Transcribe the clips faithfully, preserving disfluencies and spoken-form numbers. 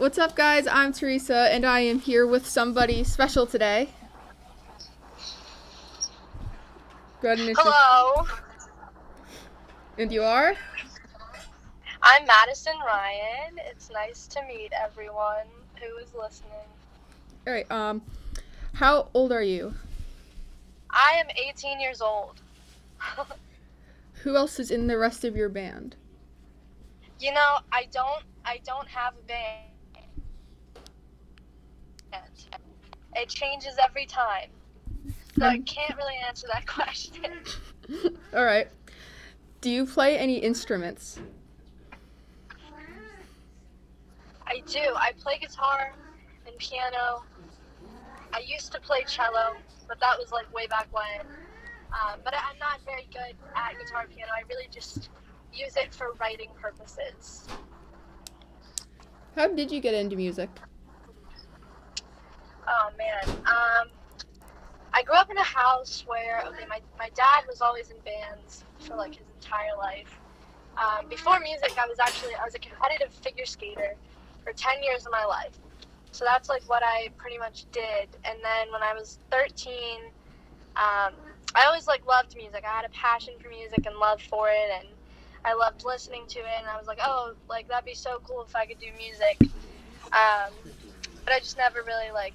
What's up, guys? I'm Teresa, and I am here with somebody special today. Go ahead and hello. And you are? I'm Madison Ryan. It's nice to meet everyone who is listening. All right. Um, how old are you? I am eighteen years old. Who else is in the rest of your band? You know, I don't. I don't have a band. It changes every time, so I can't really answer that question. All right. Do you play any instruments? I do. I play guitar and piano. I used to play cello, but that was like way back when. Um, but I'm not very good at guitar and piano. I really just use it for writing purposes. How did you get into music? Oh man, um, I grew up in a house where, okay, my, my dad was always in bands for like his entire life. Um, before music, I was actually, I was a competitive figure skater for ten years of my life. So that's like what I pretty much did. And then when I was thirteen, um, I always like loved music. I had a passion for music and love for it, and I loved listening to it, and I was like, oh, like that'd be so cool if I could do music. Um, but I just never really like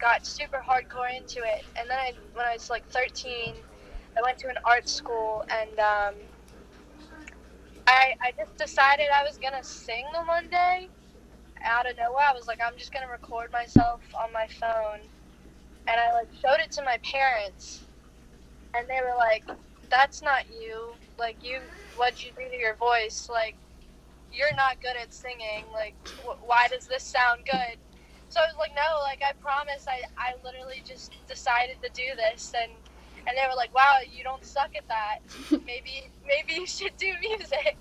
got super hardcore into it. And then I, when I was like thirteen, I went to an art school, and um, I, I just decided I was gonna sing the one day. Out of nowhere, I was like, I'm just gonna record myself on my phone. And I like showed it to my parents, and they were like, that's not you. Like, you, what'd you do to your voice? Like, you're not good at singing. Like, wh why does this sound good? So I was like, no, like, I promise, I, I literally just decided to do this. And, and they were like, wow, you don't suck at that. Maybe, maybe you should do music.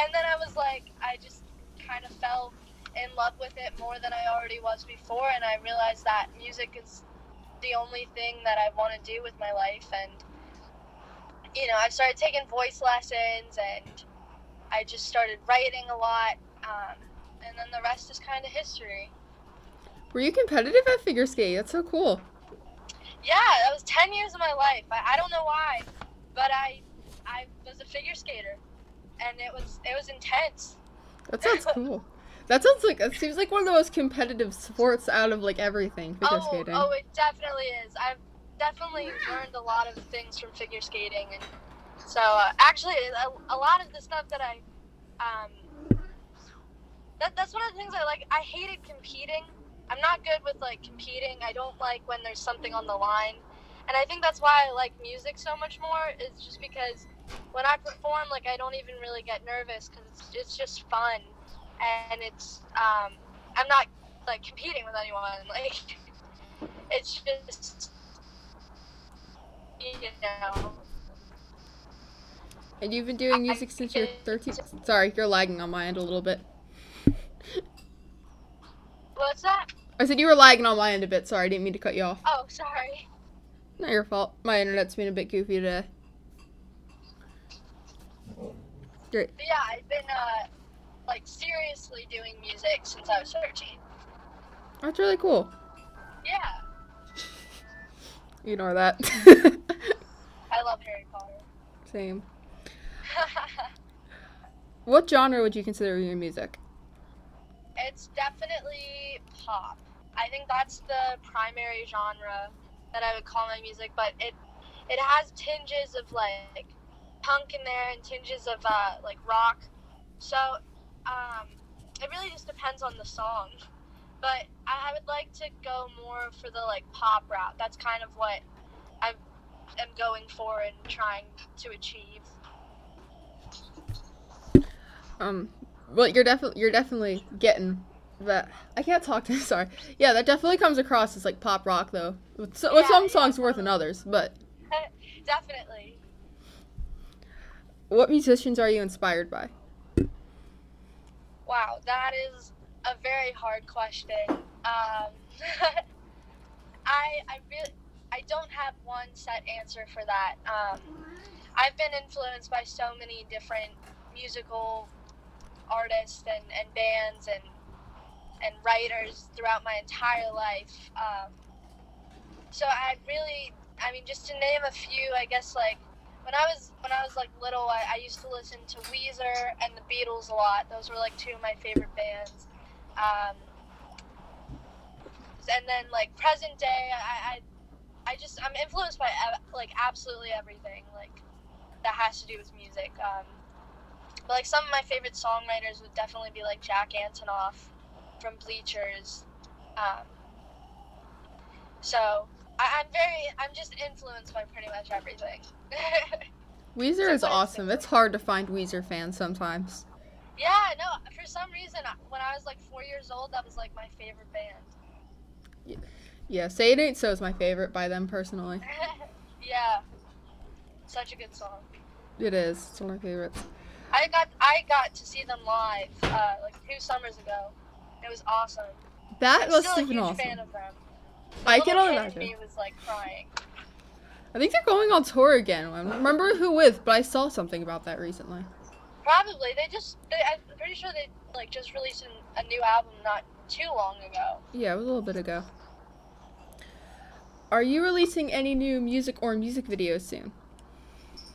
And then I was like, I just kind of fell in love with it more than I already was before. And I realized that music is the only thing that I want to do with my life. And, you know, I started taking voice lessons, and I just started writing a lot. Um, and then the rest is kind of history. Were you competitive at figure skate? That's so cool. Yeah, that was ten years of my life. I, I don't know why, but I I was a figure skater, and it was it was intense. That sounds cool. That sounds like, it seems like one of the most competitive sports out of like everything, figure oh, skating. Oh, it definitely is. I've definitely learned a lot of things from figure skating, and so uh, actually a, a lot of the stuff that I, um, that, that's one of the things I like. I hated competing. I'm not good with, like, competing. I don't like when there's something on the line. And I think that's why I like music so much more, is just because when I perform, like, I don't even really get nervous, because it's, it's just fun. And it's, um, I'm not, like, competing with anyone. Like, it's just, you know. And you've been doing music I, since you're thirteen? Sorry, you're lagging on my end a little bit. What's that? I said you were lagging on my end a bit. Sorry, I didn't mean to cut you off. Oh, sorry. Not your fault. My internet's been a bit goofy today. Great. But yeah, I've been, uh, like, seriously doing music since I was thirteen. That's really cool. Yeah. Ignore that. I love Harry Potter. Same. What genre would you consider your music? It's definitely pop. I think that's the primary genre that I would call my music, but it it has tinges of like punk in there and tinges of uh, like rock. So um, it really just depends on the song. But I would like to go more for the like pop route. That's kind of what I am going for and trying to achieve. Um. Well, you're definitely you're definitely getting that. I can't talk to. Sorry. Yeah, that definitely comes across as like pop rock, though. With, so, yeah, with some yeah, songs worse than others, but definitely. What musicians are you inspired by? Wow, that is a very hard question. Um, I I really I don't have one set answer for that. Um, I've been influenced by so many different musical artists and, and bands, and and writers throughout my entire life. Um, so I really, I mean, just to name a few, I guess, like, when I was, when I was like, little, I, I used to listen to Weezer and the Beatles a lot. Those were, like, two of my favorite bands. Um, and then, like, present day, I, I, I just, I'm influenced by, like, absolutely everything, like, that has to do with music. Um, but, like, some of my favorite songwriters would definitely be, like, Jack Antonoff from Bleachers. Um, so... I'm very, I'm just influenced by pretty much everything. Weezer is awesome. It's hard to find Weezer fans sometimes. Yeah, no, for some reason, when I was like four years old, that was like my favorite band. Yeah, yeah, Say It Ain't So is my favorite by them personally. Yeah, such a good song. It is, it's one of my favorites. I got, I got to see them live, uh, like two summers ago. It was awesome. That was still a huge awesome. fan of them. The I get all that. Was like crying. I think they're going on tour again. I don't remember who with, but I saw something about that recently. Probably they just. They, I'm pretty sure they like just released an, a new album not too long ago. Yeah, it was a little bit ago. Are you releasing any new music or music videos soon?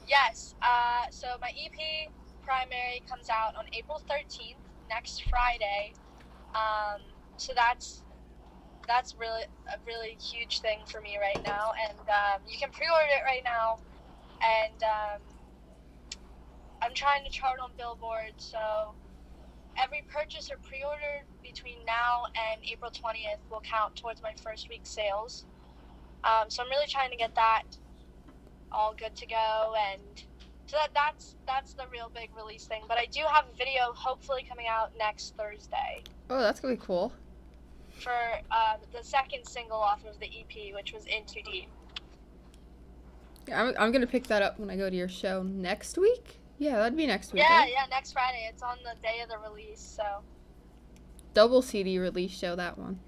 Yes. Uh, so my E P Primary comes out on April thirteenth, next Friday. Um, so that's. That's really a really huge thing for me right now, and um, you can pre-order it right now, and um, I'm trying to chart on Billboard, so every purchase or pre-order between now and April twentieth will count towards my first week's sales. Um, so I'm really trying to get that all good to go, and so that, that's, that's the real big release thing, but I do have a video hopefully coming out next Thursday. Oh, that's going to be cool. For uh, the second single off of the E P, which was In two D. Yeah, I'm, I'm gonna pick that up when I go to your show next week. Yeah, that'd be next week. Yeah, right? Yeah, next Friday. It's on the day of the release, so. Double C D release show, that one.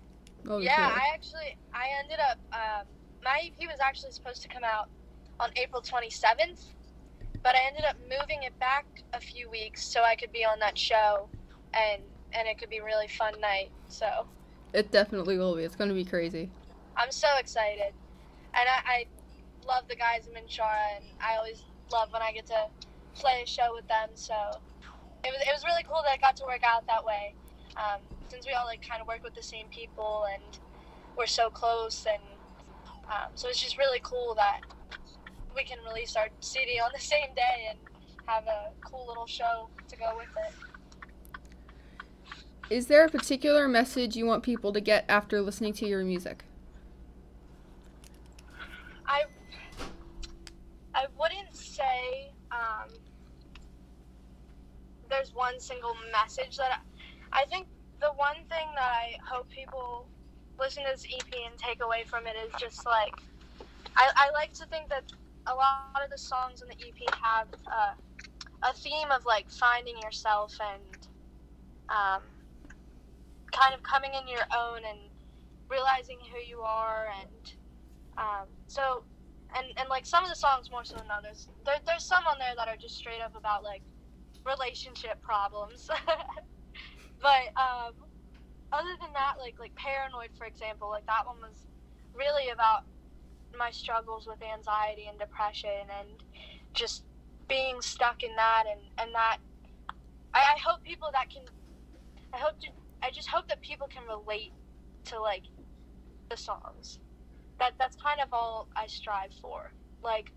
That'll yeah, I actually, I ended up, um, my E P was actually supposed to come out on April twenty-seventh, but I ended up moving it back a few weeks so I could be on that show, and, and it could be a really fun night, so. It definitely will be. It's going to be crazy. I'm so excited. And I, I love the guys in Minshara, and I always love when I get to play a show with them. So it was, it was really cool that I got to work out that way. Um, since we all like kind of work with the same people and we're so close. And um, so it's just really cool that we can release our C D on the same day and have a cool little show to go with it. Is there a particular message you want people to get after listening to your music? I, I wouldn't say um, there's one single message that I, I think the one thing that I hope people listen to this E P and take away from it is just like, I, I like to think that a lot of the songs in the E P have uh, a theme of like finding yourself and um, kind of coming in your own and realizing who you are, and um, so and and like some of the songs more so than others, there, there's some on there that are just straight up about like relationship problems. But um, other than that, like like Paranoid, for example, like that one was really about my struggles with anxiety and depression and just being stuck in that, and and that I, I hope people that can I hope to I just hope that people can relate to, like, the songs. That that's kind of all I strive for. Like,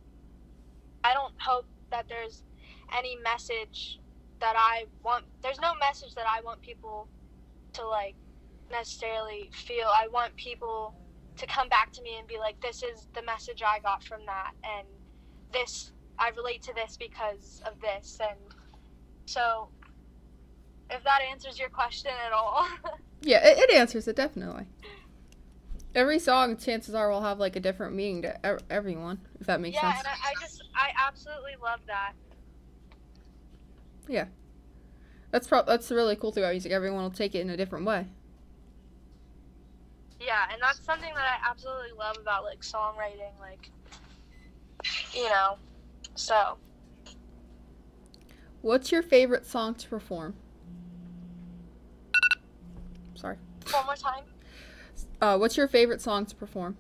I don't hope that there's any message that I want. There's no message that I want people to, like, necessarily feel. I want people to come back to me and be like, this is the message I got from that. And this, I relate to this because of this. And so... if that answers your question at all. Yeah, it, it answers it, definitely. Every song, chances are, will have, like, a different meaning to ev everyone, if that makes yeah, sense. Yeah, and I, I just, I absolutely love that. Yeah. That's pro that's the really cool thing about music. Everyone will take it in a different way. Yeah, and that's something that I absolutely love about, like, songwriting, like, you know, so. What's your favorite song to perform? Sorry. One more time. Uh, what's your favorite song to perform?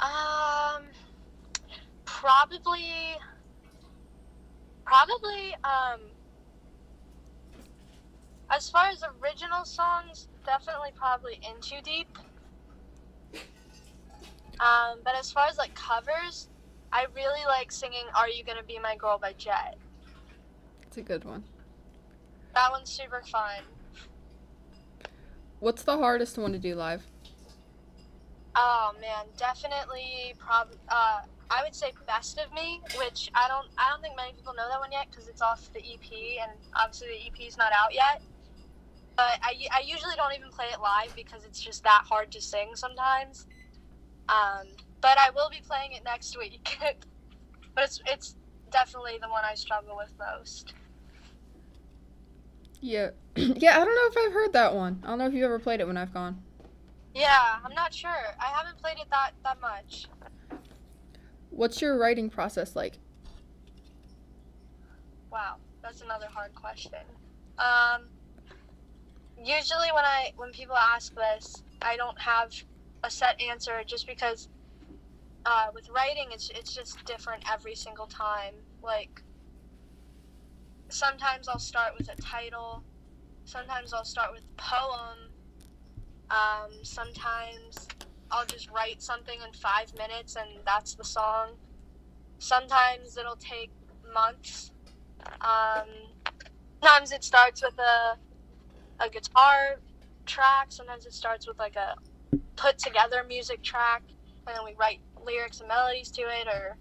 Um, probably, probably, um, as far as original songs, definitely probably In two D. Um, but as far as, like, covers, I really like singing Are You Gonna Be My Girl by Jet. It's a good one. That one's super fun. What's the hardest one to do live? Oh, man, definitely, prob- uh, I would say Best of Me, which I don't, I don't think many people know that one yet, because it's off the E P, and obviously the E P's not out yet, but I, I usually don't even play it live, because it's just that hard to sing sometimes, um, but I will be playing it next week, but it's, it's definitely the one I struggle with most. Yeah, yeah, I don't know if I've heard that one. I don't know if you ever played it when I've gone. Yeah, I'm not sure. I haven't played it that, that much. What's your writing process like? Wow, that's another hard question. Um, usually when I when people ask this, I don't have a set answer just because uh, with writing, it's it's just different every single time. Like, sometimes I'll start with a title, sometimes I'll start with a poem, um, sometimes I'll just write something in five minutes and that's the song. Sometimes it'll take months, um, sometimes it starts with a, a guitar track, sometimes it starts with like a put together music track, and then we write lyrics and melodies to it, or,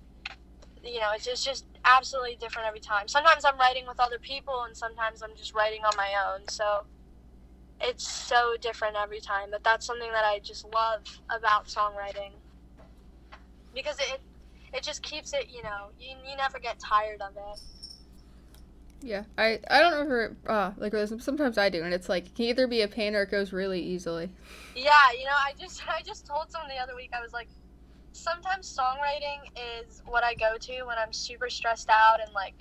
you know, it's just, just absolutely different every time. Sometimes I'm writing with other people, and sometimes I'm just writing on my own, so it's so different every time, but that's something that I just love about songwriting, because it it just keeps it, you know, you, you never get tired of it. Yeah, I, I don't ever, uh, like, sometimes I do, and it's like, it can either be a pain or it goes really easily. Yeah, you know, I just, I just told someone the other week, I was like, sometimes songwriting is what I go to when I'm super stressed out, and like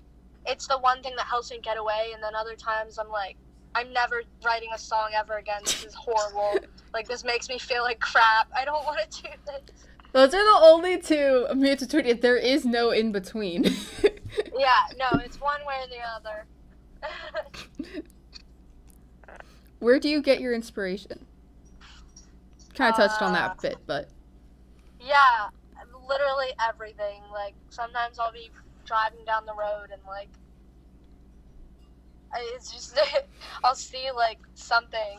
it's the one thing that helps me get away, and then other times I'm like, I'm never writing a song ever again, this is horrible, like this makes me feel like crap, I don't want to do this. Those are the only two mutuality, there is no in between. Yeah, no, it's one way or the other. Where do you get your inspiration? Kind of touched uh, on that bit, but yeah, literally everything. Like, sometimes I'll be driving down the road and, like, it's just, I'll see, like, something,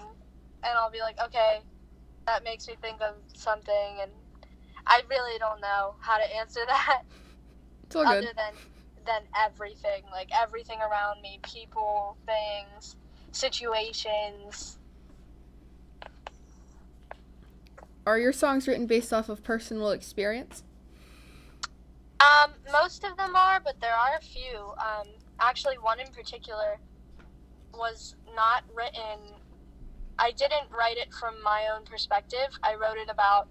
and I'll be like, okay, that makes me think of something, and I really don't know how to answer that. It's all good. Other than, than everything, like, everything around me, people, things, situations. Are your songs written based off of personal experience? Um, most of them are, but there are a few. Um, actually, one in particular was not written. I didn't write it from my own perspective. I wrote it about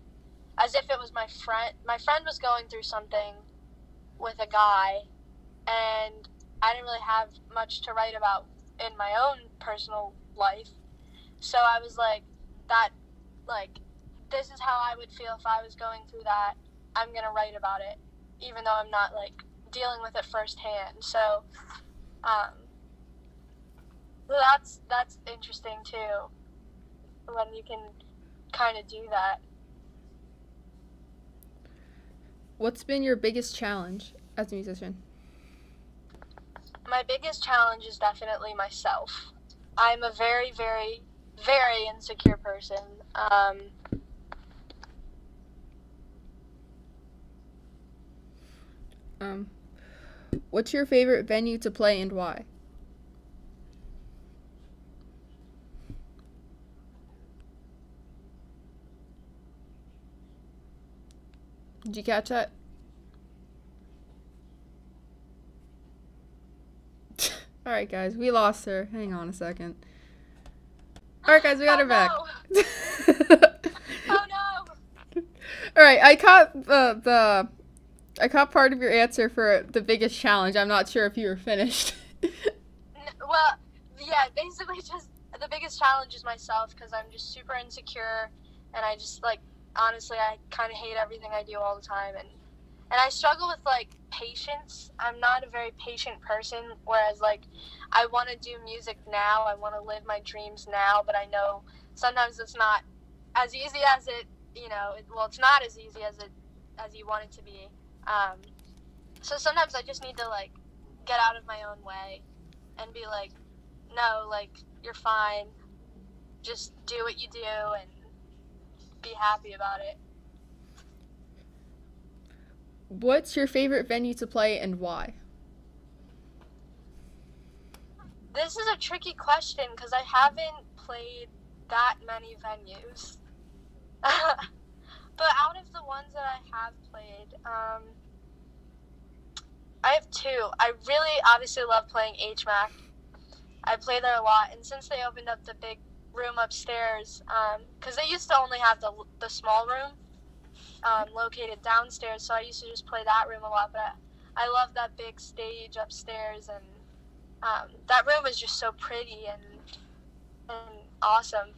as if it was my friend. My friend was going through something with a guy, and I didn't really have much to write about in my own personal life. So I was like, that, like, this is how I would feel if I was going through that. I'm going to write about it, even though I'm not, like, dealing with it firsthand. So, um, that's, that's interesting, too, when you can kind of do that. What's been your biggest challenge as a musician? My biggest challenge is definitely myself. I'm a very, very, very insecure person. Um... Um, what's your favorite venue to play and why? Did you catch that? Alright guys, we lost her. Hang on a second. Alright guys, we got oh, her back. No. Oh no! Alright, I caught uh, the... I caught part of your answer for the biggest challenge. I'm not sure if you were finished. Well, yeah, basically just the biggest challenge is myself, because I'm just super insecure, and I just, like, honestly, I kind of hate everything I do all the time, and and I struggle with, like, patience. I'm not a very patient person, whereas, like, I want to do music now, I want to live my dreams now, but I know sometimes it's not as easy as it, you know, it, well, it's not as easy as it, as you want it to be, um, so sometimes I just need to, like, get out of my own way and be like, no, like, you're fine, just do what you do and be happy about it. What's your favorite venue to play and why? This is a tricky question because I haven't played that many venues. But out of the ones that I have played, um, I have two. I really obviously love playing H M A C. I play there a lot, and since they opened up the big room upstairs, um, because they used to only have the the small room um, located downstairs, so I used to just play that room a lot, but I, I love that big stage upstairs, and um, that room is just so pretty and, and awesome.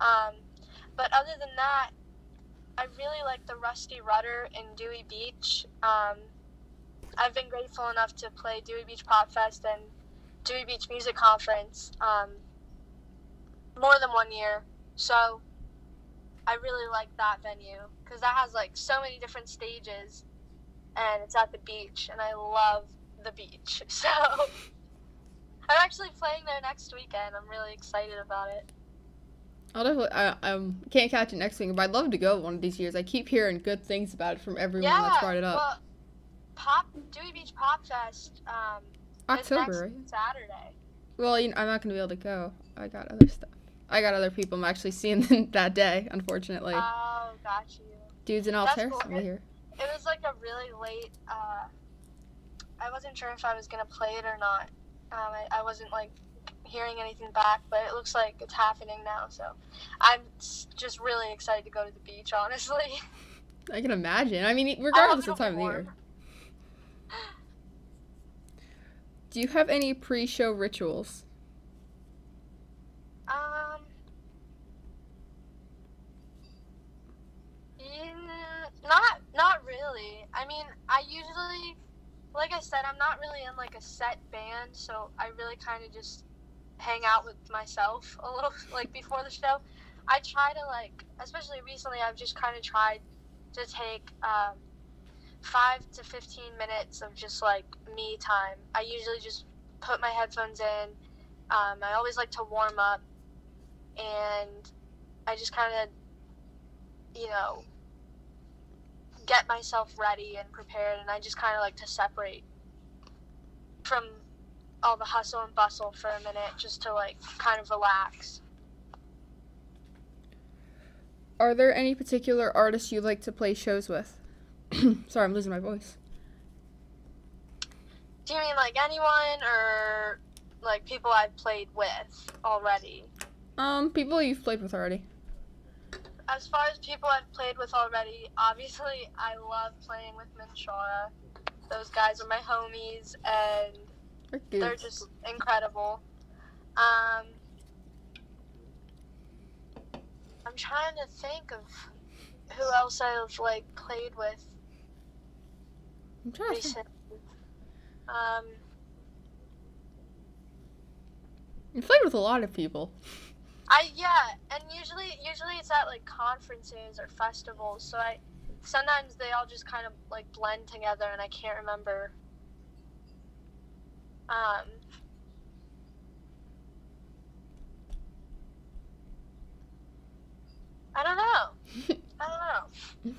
Um, but other than that, I really like the Rusty Rudder in Dewey Beach. Um, I've been grateful enough to play Dewey Beach Pop Fest and Dewey Beach Music Conference um, more than one year, so I really like that venue because that has, like, so many different stages, and it's at the beach, and I love the beach, so I'm actually playing there next weekend. I'm really excited about it. I'll definitely, I um, can't catch it next weekend, but I'd love to go one of these years. I keep hearing good things about it from everyone yeah, that's brought it up. Well, Pop, Dewey Beach Pop Fest, um, October, right? Saturday. Well, you know, I'm not gonna be able to go. I got other stuff. I got other people I'm actually seeing that day, unfortunately. Oh, got you. Dude's in Altair cool. here. It was like a really late. Uh, I wasn't sure if I was gonna play it or not. Um, I, I wasn't like hearing anything back, but it looks like it's happening now. So, I'm just really excited to go to the beach. Honestly. I can imagine. I mean, regardless of the time warm. of the year. Do you have any pre-show rituals? Um, yeah, not, not really. I mean, I usually, like I said, I'm not really in, like, a set band, so I really kind of just hang out with myself a little, like, before the show. I try to, like, especially recently, I've just kind of tried to take, um, five to fifteen minutes of just, like, me time. I usually just put my headphones in. Um, I always like to warm up, and I just kind of, you know, get myself ready and prepared, and I just kind of like to separate from all the hustle and bustle for a minute just to, like, kind of relax. Are there any particular artists you like to play shows with? Sorry, I'm losing my voice. Do you mean, like, anyone or, like, people I've played with already? Um, people you've played with already. As far as people I've played with already, obviously I love playing with Minshara. Those guys are my homies, and they're, they're just incredible. Um, I'm trying to think of who else I've, like, played with. I'm trying to um, you played with a lot of people. I yeah, and usually usually it's at, like, conferences or festivals. So I sometimes they all just kind of, like, blend together, and I can't remember. Um. I don't know. I don't know.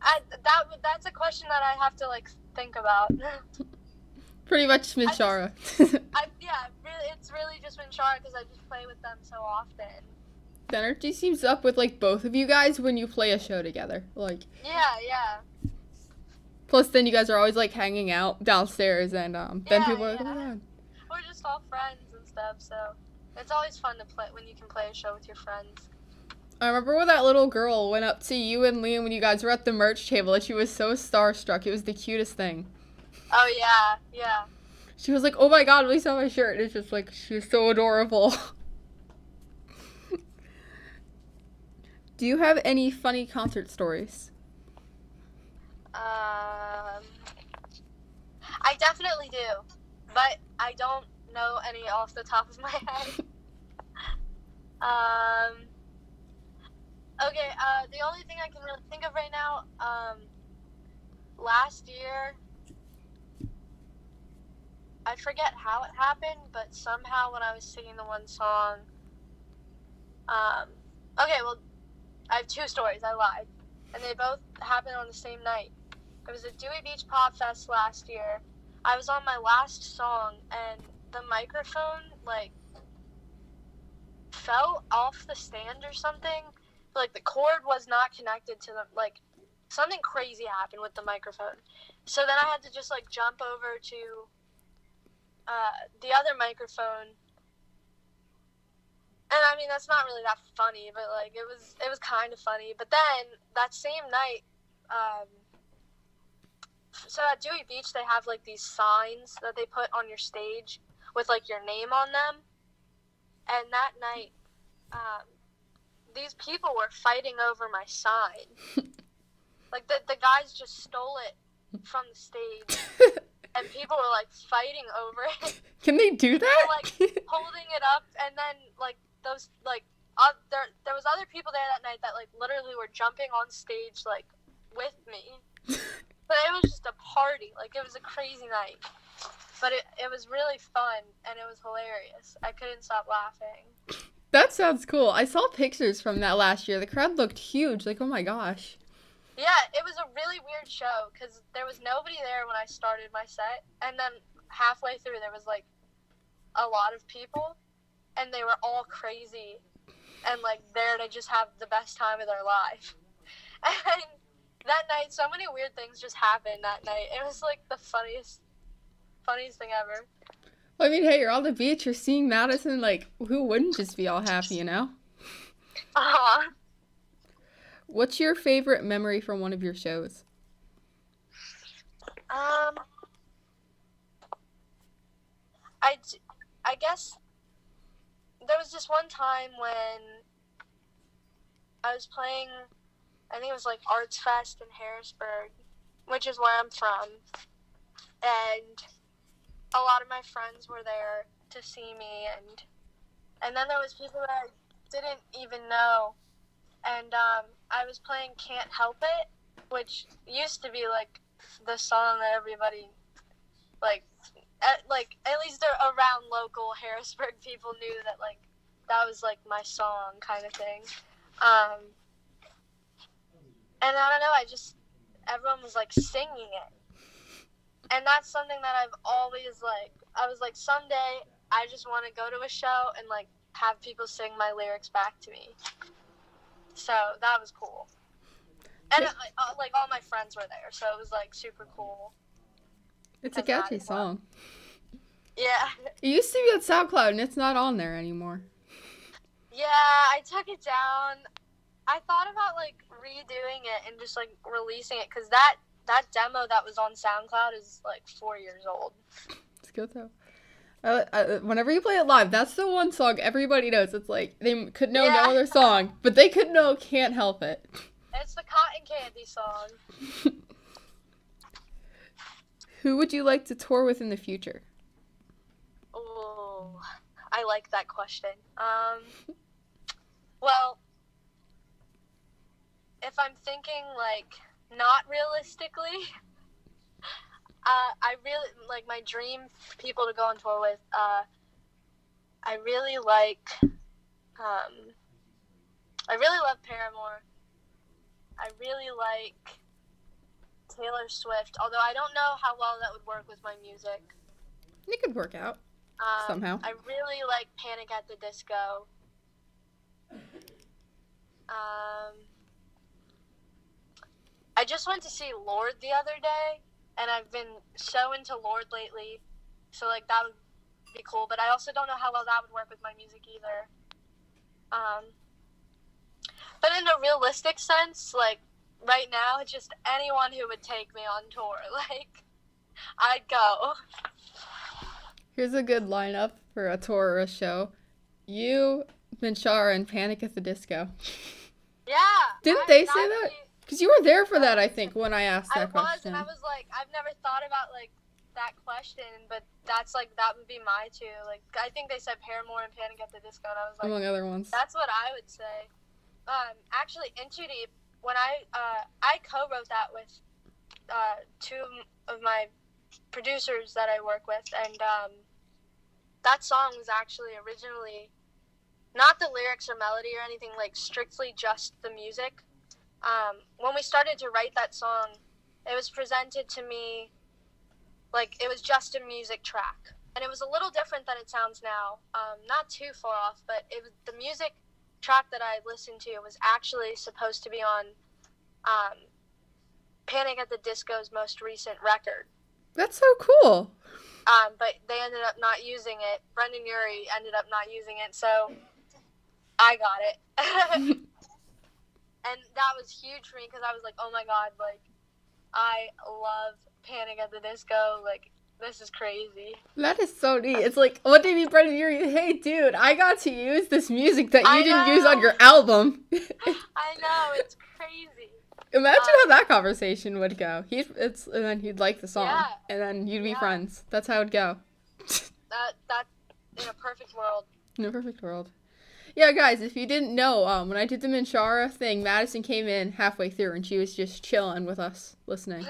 I that that's a question that I have to, like, think about. Pretty much Minshara. I, yeah, really, it's really just Minshara because I just play with them so often. The energy seems up with, like, both of you guys when you play a show together. Like. Yeah, yeah. Plus, then you guys are always, like, hanging out downstairs, and um, then yeah, people are like, yeah. oh, man. We're just all friends and stuff, so it's always fun to play when you can play a show with your friends. I remember when that little girl went up to you and Liam when you guys were at the merch table, and she was so starstruck. It was the cutest thing. Oh, yeah, yeah. She was like, oh my god, we saw my shirt. And it's just like, she was so adorable. Do you have any funny concert stories? Um, I definitely do, but I don't know any off the top of my head. um, okay, uh, the only thing I can really think of right now, um, last year, I forget how it happened, but somehow when I was singing the one song, um, okay, well, I have two stories, I lied, and they both happened on the same night. It was at Dewey Beach Pop Fest last year. I was on my last song, and the microphone, like, fell off the stand or something. Like, the cord was not connected to them. Like, something crazy happened with the microphone. So then I had to just, like, jump over to uh, the other microphone. And, I mean, that's not really that funny, but, like, it was it was kind of funny. But then, that same night, um, so at Dewey Beach, they have, like, these signs that they put on your stage with, like, your name on them. And that night, um, these people were fighting over my sign. Like, the, the guys just stole it from the stage. And people were, like, fighting over it. Can they do that? They were, like, holding it up, and then, like, those, like, uh, there, there was other people there that night that, like, literally were jumping on stage, like, with me. But it was just a party. Like, it was a crazy night. But it, it was really fun, and it was hilarious. I couldn't stop laughing. That sounds cool. I saw pictures from that last year. The crowd looked huge. Like, oh, my gosh. Yeah, it was a really weird show, because there was nobody there when I started my set. And then halfway through, there was, like, a lot of people. And they were all crazy and, like, there to just have the best time of their life. And that night, so many weird things just happened that night. It was, like, the funniest, funniest thing ever. Well, I mean, hey, you're on the beach, you're seeing Madison, like, who wouldn't just be all happy, you know? Uh-huh. What's your favorite memory from one of your shows? Um, I, I guess there was this one time when I was playing... I think it was, like, Arts Fest in Harrisburg, which is where I'm from, and a lot of my friends were there to see me, and and then there was people that I didn't even know, and um, I was playing Can't Help It, which used to be, like, the song that everybody, like, at, like at least around local Harrisburg people knew that, like, that was, like, my song kind of thing. Um... And I don't know, I just, everyone was, like, singing it. And that's something that I've always, like, I was like, someday I just want to go to a show and, like, have people sing my lyrics back to me. So that was cool. And, it, like, all my friends were there, so it was, like, super cool. It's a catchy song. Yeah. It used to be on SoundCloud, and it's not on there anymore. Yeah, I took it down. I thought about, like, redoing it and just, like, releasing it, because that, that demo that was on SoundCloud is, like, four years old. It's good, though. Uh, uh, whenever you play it live, that's the one song everybody knows. It's like, they could know yeah. no other song, but they could know Can't Help It. It's the Cotton Candy song. Who would you like to tour with in the future? Oh, I like that question. Um, well... If I'm thinking, like, not realistically, uh, I really, like, my dream people to go on tour with, uh, I really like, um, I really love Paramore. I really like Taylor Swift, although I don't know how well that would work with my music. It could work out, um, somehow. I really like Panic! At the Disco. Um... I just went to see Lorde the other day, and I've been so into Lorde lately, so, like, that would be cool, but I also don't know how well that would work with my music either. Um, but in a realistic sense, like, right now, it's just anyone who would take me on tour, like, I'd go. Here's a good lineup for a tour or a show. You, Minshara, and Panic! At the Disco. Yeah. Didn't they say that? Because you were there for that, I think, when I asked that question. I was, and I was like, I've never thought about, like, that question, but that's, like, that would be my two. Like, I think they said Paramore and Panic! At the Disco, and I was like... Among other ones. That's what I would say. Um, actually, In two D, when I, uh, I co-wrote that with, uh, two of my producers that I work with, and, um, that song was actually originally not the lyrics or melody or anything, like, strictly just the music. Um, when we started to write that song, it was presented to me like it was just a music track, and it was a little different than it sounds now. Um, not too far off, but it was the music track that I listened to was actually supposed to be on um, Panic! At the Disco's most recent record. That's so cool. Um, but they ended up not using it. Brendan Urie ended up not using it, so I got it. And that was huge for me because I was like, oh, my God, like, I love Panic! At the Disco. Like, this is crazy. That is so neat. It's like, one day me, Brendan Urie, hey, dude, I got to use this music that you I didn't know. use on your album. I know. It's crazy. Imagine um, how that conversation would go. He'd, it's, and then he'd like the song. Yeah, and then you'd be yeah. friends. That's how it would go. that, that's in a perfect world. In a perfect world. Yeah, guys, if you didn't know, um, when I did the Minshara thing, Madison came in halfway through, and she was just chilling with us, listening.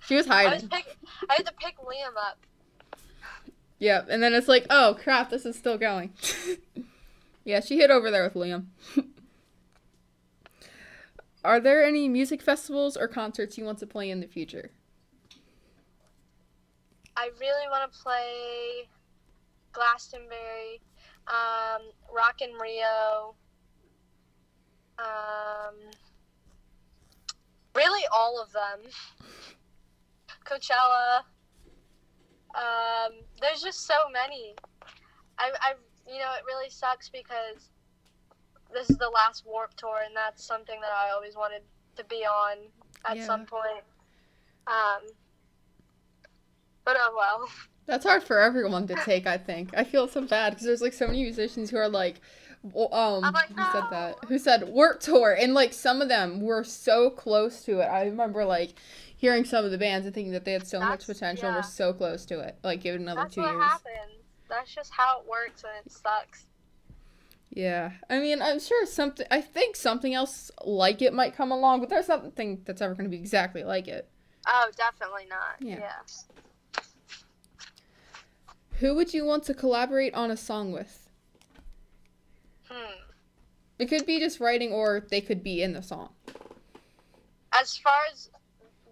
She was hiding. I, was pick I had to pick Liam up. Yeah, and then it's like, oh, crap, this is still going. Yeah, she hid over there with Liam. Are there any music festivals or concerts you want to play in the future? I really want to play Glastonbury. Um, Rockin' Rio, um, really all of them, Coachella, um, there's just so many. I, I, you know, it really sucks because this is the last Warped Tour, and that's something that I always wanted to be on at yeah. some point, um, but oh well. That's hard for everyone to take, I think. I feel so bad because there's like so many musicians who are like, well, um, I'm like, no. who said that? Who said Warped Tour? And like some of them were so close to it. I remember like hearing some of the bands and thinking that they had so That's, much potential yeah. and were so close to it. Like give it another That's two what years. That's what happens. That's just how it works, and it sucks. Yeah, I mean, I'm sure something. I think something else like it might come along, but there's nothing that's ever going to be exactly like it. Oh, definitely not. Yeah. yeah. Who would you want to collaborate on a song with? Hmm. It could be just writing, or they could be in the song. As far as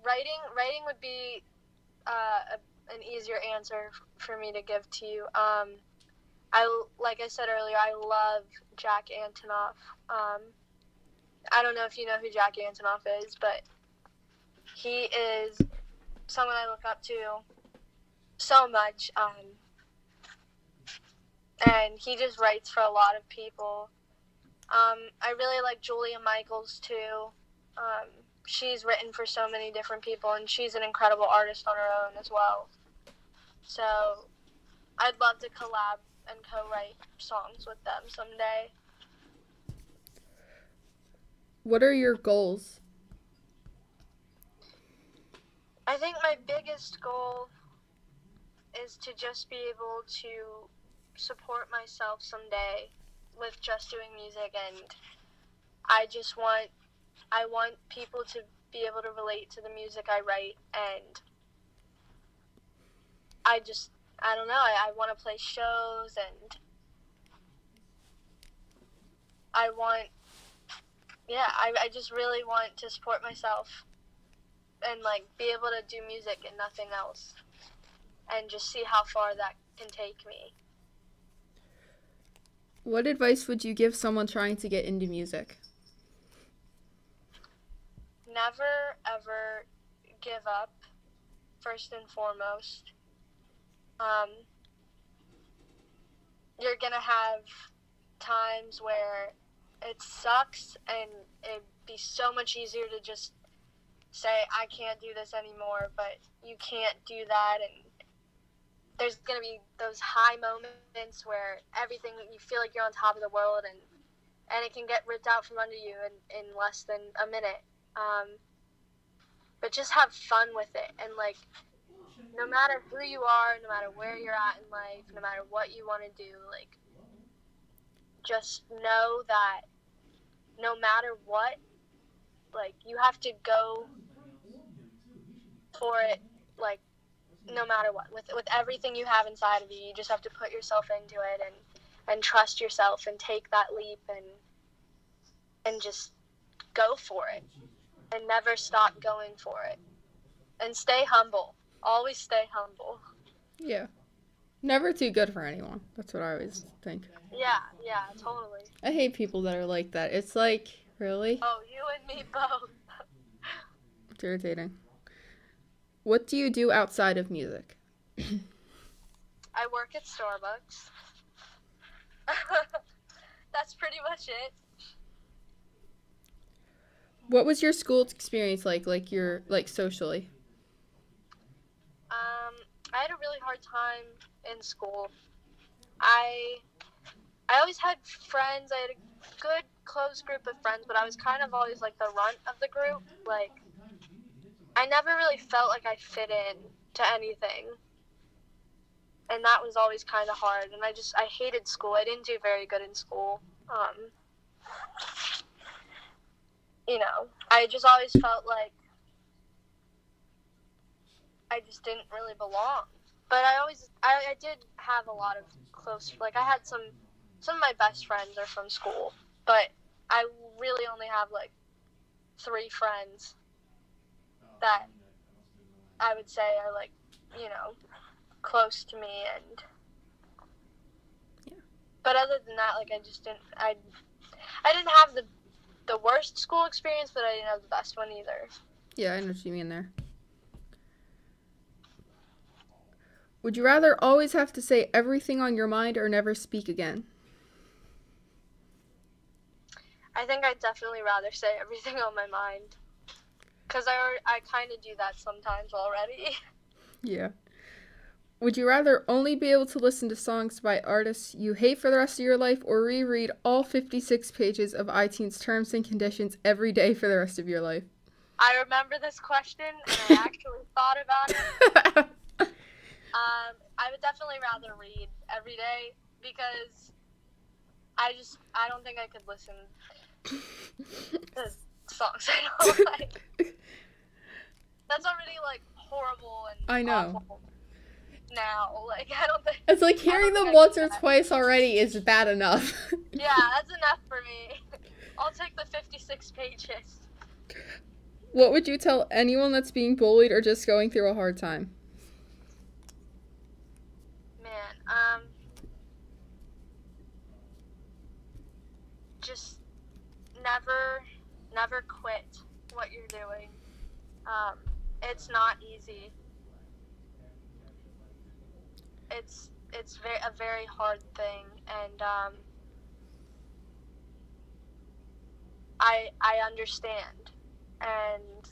writing, writing would be uh, a, an easier answer for me to give to you. Um, I like I said earlier, I love Jack Antonoff. Um, I don't know if you know who Jack Antonoff is, but he is someone I look up to so much. Um, And he just writes for a lot of people. Um, I really like Julia Michaels, too. Um, she's written for so many different people, and she's an incredible artist on her own as well. So I'd love to collab and co-write songs with them someday. What are your goals? I think my biggest goal is to just be able to support myself someday with just doing music, and I just want I want people to be able to relate to the music I write, and I just I don't know I, I want to play shows, and I want yeah I, I just really want to support myself and like be able to do music and nothing else, and just see how far that can take me. What advice would you give someone trying to get into music? Never, ever give up, first and foremost. Um, you're going to have times where it sucks, and it'd be so much easier to just say, I can't do this anymore, but you can't do that, and there's going to be those high moments where everything, you feel like you're on top of the world, and and it can get ripped out from under you in, in less than a minute. Um, but just have fun with it, and like, no matter who you are, no matter where you're at in life, no matter what you want to do, like, just know that no matter what, like, you have to go for it, like, no matter what. With with everything you have inside of you, you just have to put yourself into it and, and trust yourself and take that leap and and just go for it and never stop going for it. And stay humble. Always stay humble. Yeah. Never too good for anyone. That's what I always think. Yeah, yeah, totally. I hate people that are like that. It's like, really? Oh, you and me both. It's irritating. What do you do outside of music? I work at Starbucks. That's pretty much it. What was your school experience like, like your, like socially? Um, I had a really hard time in school. I, I always had friends. I had a good close group of friends, but I was kind of always like the runt of the group. Like, I never really felt like I fit in to anything. And that was always kind of hard. And I just, I hated school. I didn't do very good in school. Um, you know, I just always felt like I just didn't really belong. But I always, I, I did have a lot of close, like I had some, some of my best friends are from school, but I really only have like three friends that I would say are like, you know, close to me. And, yeah. But other than that, like I just didn't, I, I didn't have the, the worst school experience, but I didn't have the best one either. Yeah, I know what you mean there. Would you rather always have to say everything on your mind or never speak again? I think I'd definitely rather say everything on my mind. Because I, I kind of do that sometimes already. Yeah. Would you rather only be able to listen to songs by artists you hate for the rest of your life or reread all fifty-six pages of iTunes terms and conditions every day for the rest of your life? I remember this question and I actually thought about it. Um, I would definitely rather read every day because I just, I don't think I could listen to songs I don't like. That's already, like, horrible and I know. Awful now. Like, I don't think... It's like hearing them once or twice already is bad enough. Yeah, that's enough for me. I'll take the fifty-six pages. What would you tell anyone that's being bullied or just going through a hard time? Um, just never, never quit what you're doing. Um, it's not easy. It's, it's very, a very hard thing. And, um, I, I understand. And,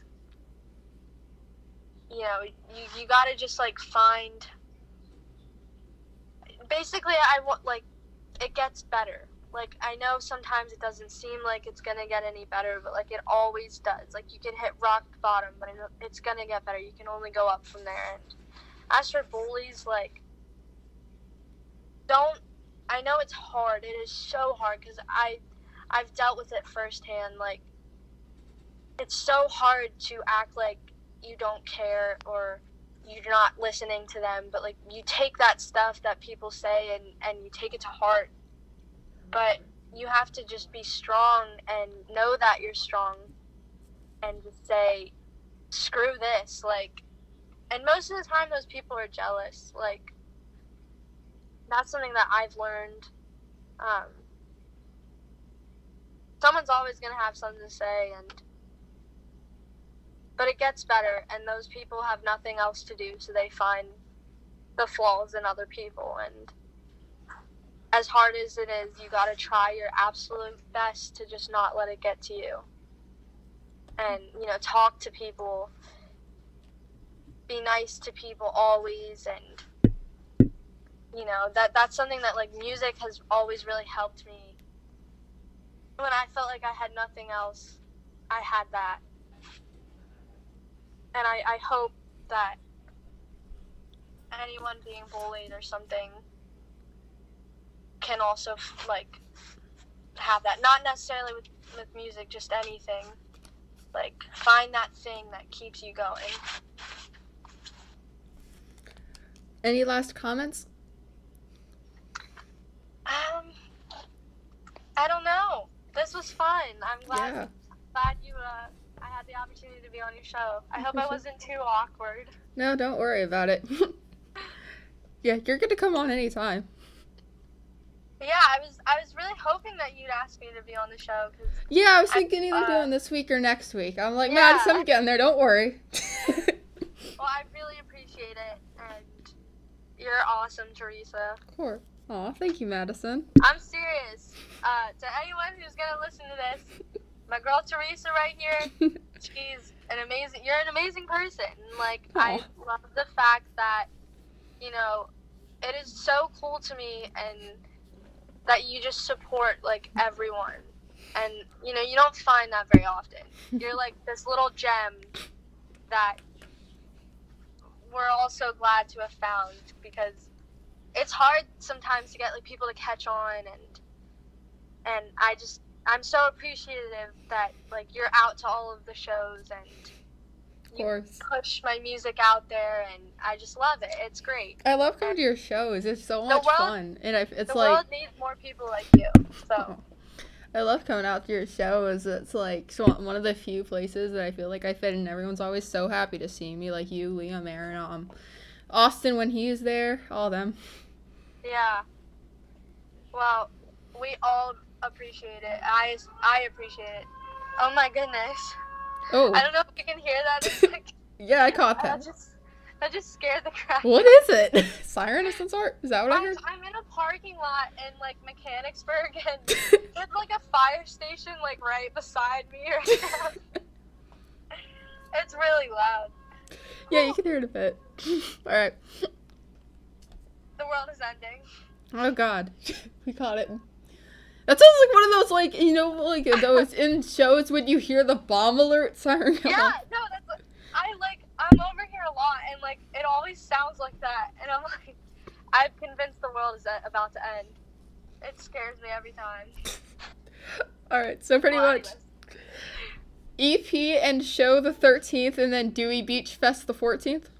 you know, you, you gotta just like find... Basically, I want, like, it gets better. Like, I know sometimes it doesn't seem like it's going to get any better, but, like, it always does. Like, you can hit rock bottom, but it's going to get better. You can only go up from there. And as for bullies, like, don't, I know it's hard. It is so hard because I, I've dealt with it firsthand. Like, it's so hard to act like you don't care or you're not listening to them, but like you take that stuff that people say and, and you take it to heart, but you have to just be strong and know that you're strong and just say, screw this. Like, and most of the time those people are jealous. Like, that's something that I've learned. Um, someone's always going to have something to say, and but it gets better, and those people have nothing else to do, so they find the flaws in other people. And as hard as it is, you gotta try your absolute best to just not let it get to you. And, you know, talk to people, be nice to people always, and, you know, that that's something that, like, music has always really helped me when I felt like I had nothing else, I had that. And I, I hope that anyone being bullied or something can also, like, have that. Not necessarily with, with music, just anything. Like, find that thing that keeps you going. Any last comments? Um, I don't know. This was fun. I'm glad, yeah. glad you, uh, I had the opportunity to be on your show. I hope I wasn't too awkward. No, don't worry about it. Yeah, you're good to come on anytime. Yeah, I was I was really hoping that you'd ask me to be on the show. Cause yeah, I was thinking I, either uh, doing this week or next week. I'm like, yeah, Madison, I'm getting there. Don't worry. Well, I really appreciate it, and you're awesome, Teresa. Of course. Aw, thank you, Madison. I'm serious. Uh, to anyone who's gonna listen to this, my girl Teresa right here, she's an amazing. You're an amazing person. Like, aww. I love the fact that, you know, it is so cool to me, and that you just support, like, everyone. And, you know, you don't find that very often. You're, like, this little gem that we're all so glad to have found, because it's hard sometimes to get, like, people to catch on, and and I just, I'm so appreciative that, like, you're out to all of the shows, and you push my music out there, and I just love it. It's great. I love coming to your shows. It's so much fun, and I, it's the like the world needs more people like you. So I love coming out to your shows. It's like so one of the few places that I feel like I fit in. Everyone's always so happy to see me, like you, Liam, Aaron, um, Austin when he's there, all them. Yeah. Well, we all appreciate it. I I appreciate it. Oh my goodness. Oh. I don't know if you can hear that. It's like, yeah, I caught that. That just, that just scared the crap. What is it? Siren of some sort? Is that what I, I heard? I'm in a parking lot in, like, Mechanicsburg, and there's, like, a fire station, like, right beside me right now. It's really loud. Yeah, oh. You can hear it a bit. All right. The world is ending. Oh, God. We caught it. That sounds like one of those, like, you know, like those in shows when you hear the bomb alert siren. Yeah, no, that's what, I, like, I'm over here a lot, and, like, it always sounds like that, and I'm like, I'm convinced the world is about to end. It scares me every time. Alright, so pretty well, much E P and show the thirteenth, and then Dewey Beach Fest the fourteenth?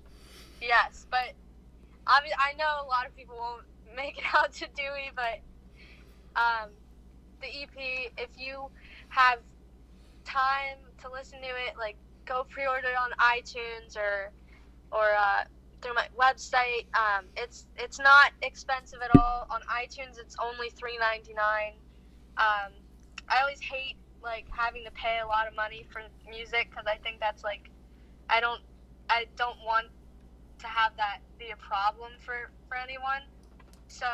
Yes, but, I mean, I know a lot of people won't make it out to Dewey, but, um... the E P, if you have time to listen to it, like, go pre-order it on iTunes or or uh, through my website. Um, it's it's not expensive at all. On iTunes, it's only three ninety-nine. Um, I always hate, like, having to pay a lot of money for music, because I think that's, like, I don't I don't want to have that be a problem for for anyone. So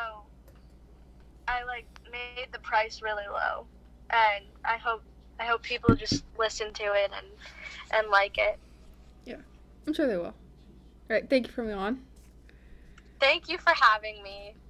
I, like, made the price really low, and I hope I hope people just listen to it and and like it. Yeah, I'm sure they will. All right, thank you for me on. Thank you for having me.